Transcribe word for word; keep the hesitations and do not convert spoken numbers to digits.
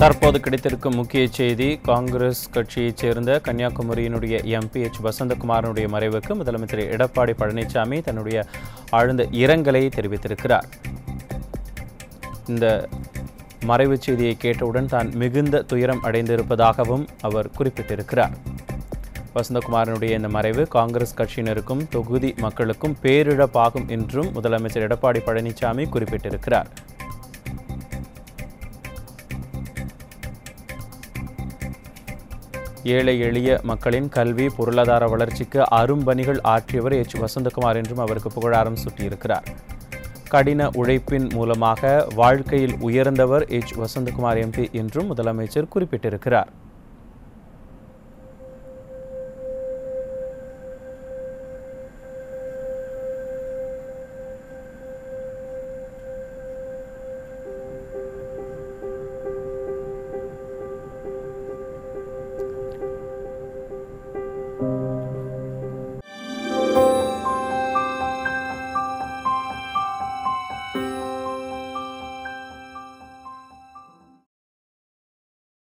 தற்போது கிடைத்திருக்கும் முக்கிய செய்தி, காங்கிரஸ் கட்சியைச் சேர்ந்த கன்னியாகுமரியினுடைய எம்பி எச் வசந்தகுமாரனுடைய மறைவுக்கு முதலமைச்சர் எடப்பாடி பழனிசாமி தன்னுடைய ஆழ்ந்த இரங்கலை தெரிவித்திருக்கிறார். இந்த மறைவு செய்தியை கேட்டவுடன் தான் மிகுந்த துயரம் அடைந்திருப்பதாகவும் அவர் குறிப்பிட்டிருக்கிறார். வசந்தகுமாரனுடைய இந்த மறைவு காங்கிரஸ் கட்சியினருக்கும் தொகுதி மக்களுக்கும் பேரிழப்பாகும் என்றும் முதலமைச்சர் எடப்பாடி பழனிசாமி குறிப்பிட்டிருக்கிறார். ஏழை எளிய மக்களின் கல்வி பொருளாதார வளர்ச்சிக்கு அரும்பணிகள் ஆற்றியவர் எச் வசந்தகுமார் என்றும் அவருக்கு புகழாரம் சூட்டியிருக்கிறார். கடின உழைப்பின் மூலமாக வாழ்க்கையில் உயர்ந்தவர் எச் வசந்தகுமார் எம்பி என்றும் முதலமைச்சர் குறிப்பிட்டிருக்கிறார்.